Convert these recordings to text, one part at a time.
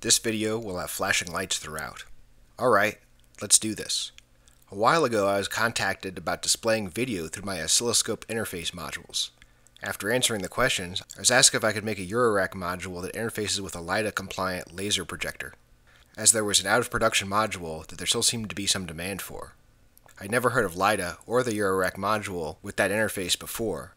This video will have flashing lights throughout. Alright, let's do this. A while ago I was contacted about displaying video through my oscilloscope interface modules. After answering the questions, I was asked if I could make a Eurorack module that interfaces with a LIDA compliant laser projector, as there was an out of production module that there still seemed to be some demand for. I'd never heard of LIDA or the Eurorack module with that interface before,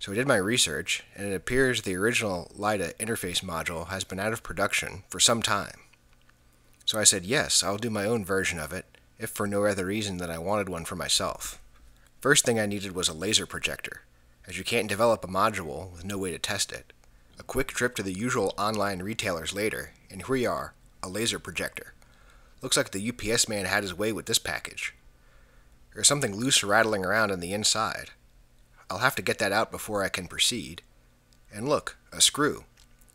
so I did my research, and it appears the original LIDA interface module has been out of production for some time. So I said yes, I'll do my own version of it, if for no other reason than I wanted one for myself. First thing I needed was a laser projector, as you can't develop a module with no way to test it. A quick trip to the usual online retailers later, and here we are, a laser projector. Looks like the UPS man had his way with this package. There's something loose rattling around on the inside. I'll have to get that out before I can proceed. And look, a screw.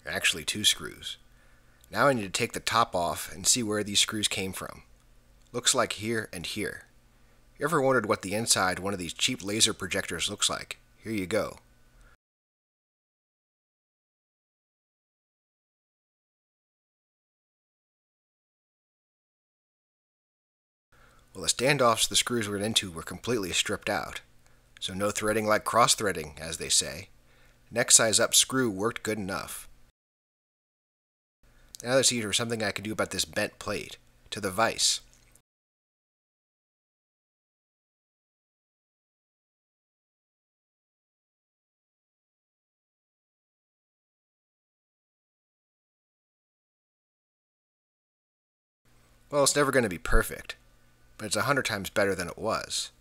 Actually, two screws. Now I need to take the top off and see where these screws came from. Looks like here and here. You ever wondered what the inside one of these cheap laser projectors looks like? Here you go. Well, the standoffs the screws went into were completely stripped out. So no threading like cross-threading, as they say. Next size up screw worked good enough. Now there's either something I can do about this bent plate, to the vise. Well, it's never going to be perfect, but it's 100 times better than it was.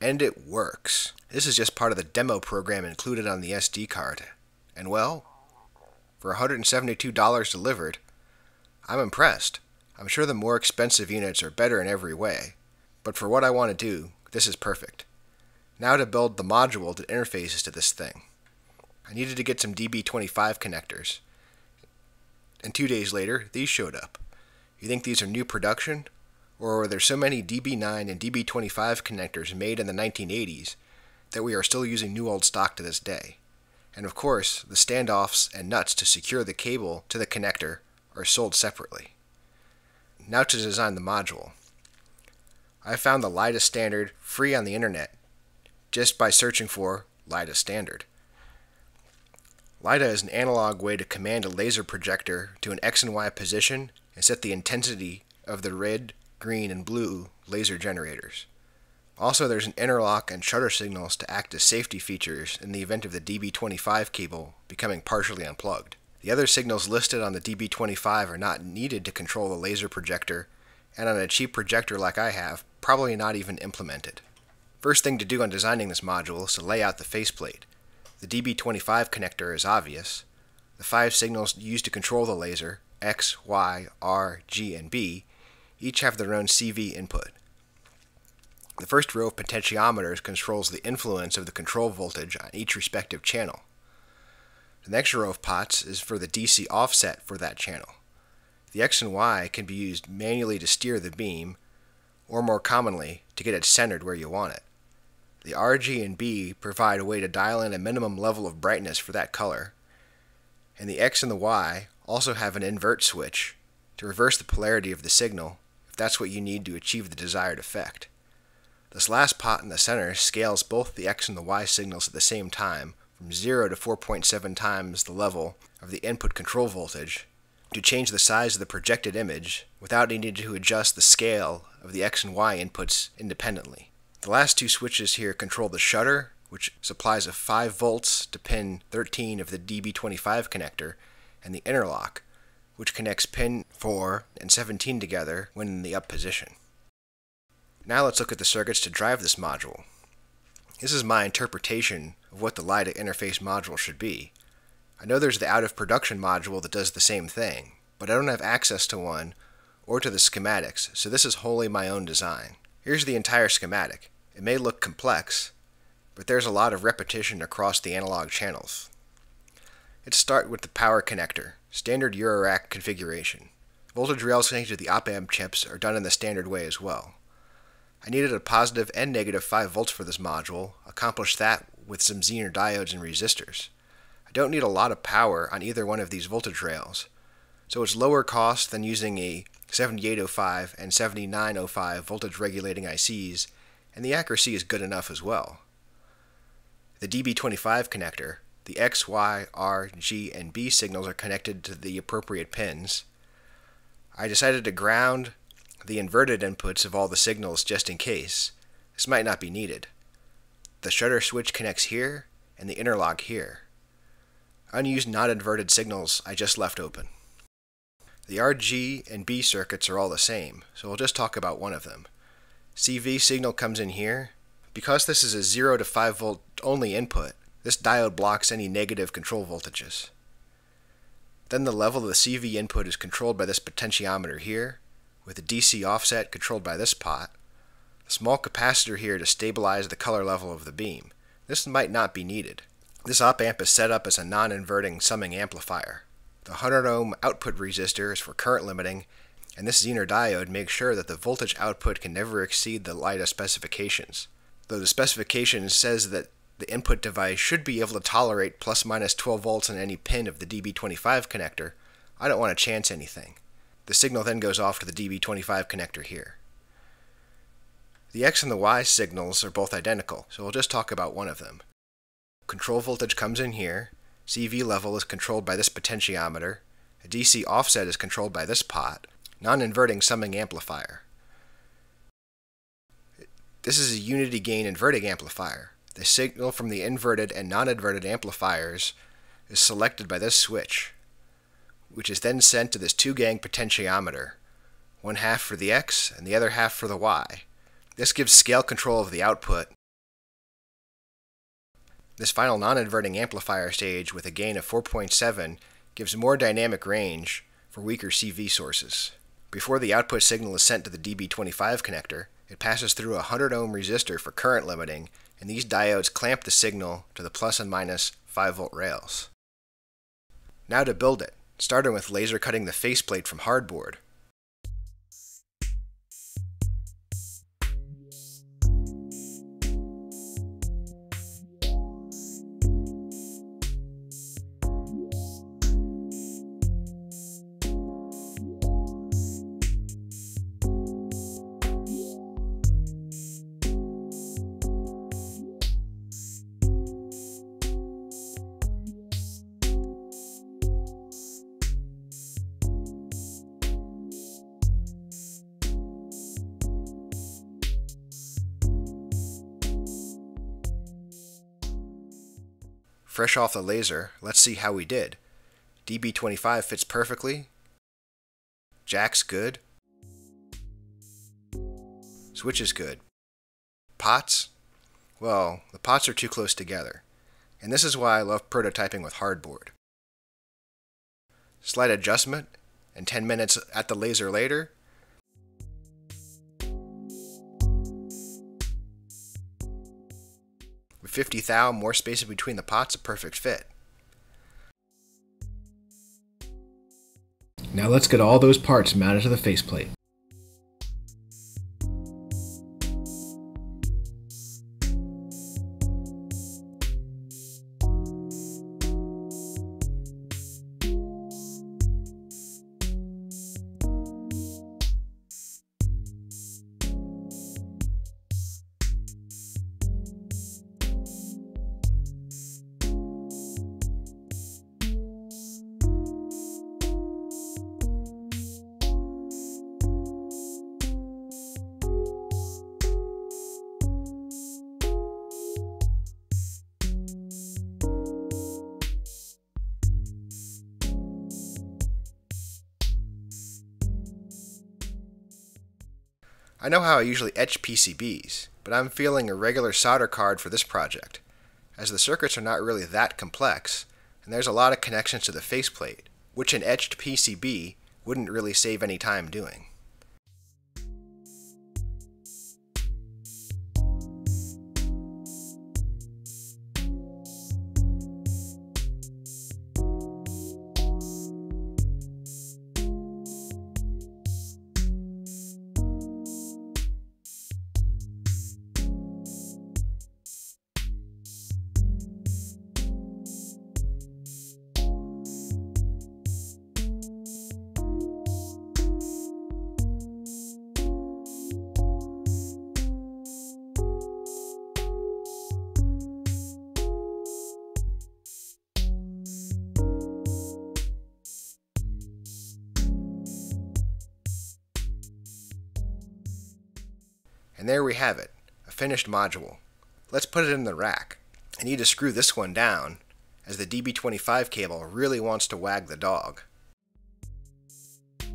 And it works. This is just part of the demo program included on the SD card. And well, for $172 delivered, I'm impressed. I'm sure the more expensive units are better in every way, but for what I want to do, this is perfect. Now to build the module that interfaces to this thing. I needed to get some DB25 connectors, and 2 days later, these showed up. You think these are new production? Or were there so many DB9 and DB25 connectors made in the 1980s that we are still using new old stock to this day? And of course, the standoffs and nuts to secure the cable to the connector are sold separately. Now to design the module. I found the LIDA standard free on the internet just by searching for LIDA standard. LIDA is an analog way to command a laser projector to an X and Y position and set the intensity of the red, green, and blue laser generators. Also, there's an interlock and shutter signals to act as safety features in the event of the DB25 cable becoming partially unplugged. The other signals listed on the DB25 are not needed to control the laser projector, and on a cheap projector like I have, probably not even implemented. First thing to do on designing this module is to lay out the faceplate. The DB25 connector is obvious. The 5 signals used to control the laser, X, Y, R, G, and B, each have their own CV input. The first row of potentiometers controls the influence of the control voltage on each respective channel. The next row of pots is for the DC offset for that channel. The X and Y can be used manually to steer the beam, or more commonly, to get it centered where you want it. The R, G, and B provide a way to dial in a minimum level of brightness for that color, and the X and the Y also have an invert switch to reverse the polarity of the signal, if that's what you need to achieve the desired effect. This last pot in the center scales both the X and the Y signals at the same time, from 0 to 4.7 times the level of the input control voltage, to change the size of the projected image without needing to adjust the scale of the X and Y inputs independently. The last two switches here control the shutter, which supplies a 5 volts to pin 13 of the DB25 connector, and the interlock, which connects pin 4 and 17 together when in the up position. Now let's look at the circuits to drive this module. This is my interpretation of what the LIDA interface module should be. I know there's the out of production module that does the same thing, but I don't have access to one or to the schematics, so this is wholly my own design. Here's the entire schematic. It may look complex, but there's a lot of repetition across the analog channels. Let's start with the power connector. Standard Eurorack configuration. Voltage rails connected to the op-amp chips are done in the standard way as well. I needed a positive and negative 5 volts for this module, accomplished that with some Zener diodes and resistors. I don't need a lot of power on either one of these voltage rails, so it's lower cost than using a 7805 and 7905 voltage regulating ICs, and the accuracy is good enough as well. The DB25 connector, the X, Y, R, G, and B signals are connected to the appropriate pins. I decided to ground the inverted inputs of all the signals just in case. This might not be needed. The shutter switch connects here, and the interlock here. Unused non-inverted signals I just left open. The R, G, and B circuits are all the same, so we'll just talk about one of them. CV signal comes in here. Because this is a 0 to 5 volt only input, this diode blocks any negative control voltages. Then the level of the CV input is controlled by this potentiometer here, with the DC offset controlled by this pot. A small capacitor here to stabilize the color level of the beam. This might not be needed. This op amp is set up as a non-inverting summing amplifier. The 100 ohm output resistor is for current limiting, and this Zener diode makes sure that the voltage output can never exceed the LIDA specifications, though the specification says that the input device should be able to tolerate plus minus 12 volts on any pin of the DB25 connector. I don't want to chance anything. The signal then goes off to the DB25 connector here. The X and the Y signals are both identical, so we'll just talk about one of them. Control voltage comes in here. CV level is controlled by this potentiometer. A DC offset is controlled by this pot. Non-inverting summing amplifier. This is a unity gain inverting amplifier. The signal from the inverted and non-inverted amplifiers is selected by this switch, which is then sent to this 2-gang potentiometer, one half for the X and the other half for the Y. This gives scale control of the output. This final non-inverting amplifier stage with a gain of 4.7 gives more dynamic range for weaker CV sources. Before the output signal is sent to the DB25 connector, it passes through a 100 ohm resistor for current limiting, and these diodes clamp the signal to the plus and minus 5 volt rails. Now to build it, starting with laser cutting the faceplate from hardboard. Fresh off the laser, let's see how we did. DB25 fits perfectly. Jack's good. Switch is good. Pots? Well, the pots are too close together. And this is why I love prototyping with hardboard. Slight adjustment, and 10 minutes at the laser later, with 50 thou more space in between the pots, a perfect fit. Now let's get all those parts mounted to the faceplate. I know how I usually etch PCBs, but I'm feeling a regular solder card for this project, as the circuits are not really that complex, and there's a lot of connections to the faceplate, which an etched PCB wouldn't really save any time doing. And there we have it, a finished module. Let's put it in the rack. I need to screw this one down, as the DB25 cable really wants to wag the dog. And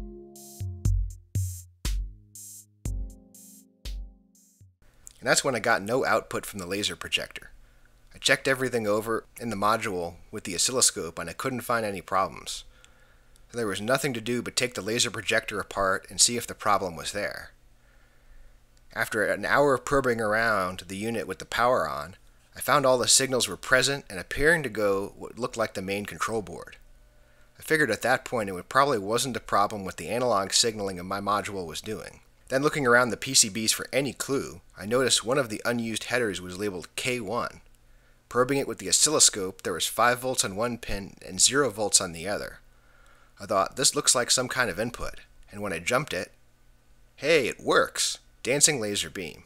that's when I got no output from the laser projector. I checked everything over in the module with the oscilloscope and I couldn't find any problems. So there was nothing to do but take the laser projector apart and see if the problem was there. After an hour of probing around the unit with the power on, I found all the signals were present and appearing to go what looked like the main control board. I figured at that point it probably wasn't a problem with the analog signaling of my module was doing. Then looking around the PCBs for any clue, I noticed one of the unused headers was labeled K1. Probing it with the oscilloscope, there was 5 volts on one pin and 0 volts on the other. I thought, this looks like some kind of input, and when I jumped it, hey, it works! Dancing laser beam.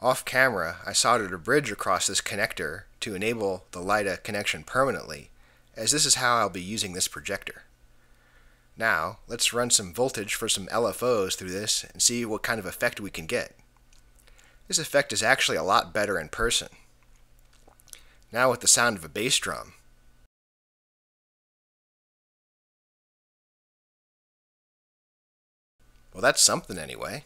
Off camera, I soldered a bridge across this connector to enable the LIDA connection permanently, as this is how I'll be using this projector. Now, let's run some voltage for some LFOs through this and see what kind of effect we can get. This effect is actually a lot better in person. Now with the sound of a bass drum. Well, that's something anyway.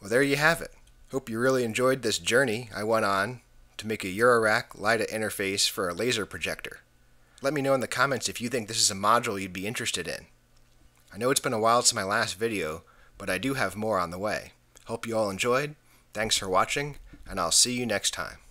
Well, there you have it. Hope you really enjoyed this journey I went on to make a Eurorack LIDA interface for a laser projector. Let me know in the comments if you think this is a module you'd be interested in. I know it's been a while since my last video, but I do have more on the way. Hope you all enjoyed, thanks for watching, and I'll see you next time.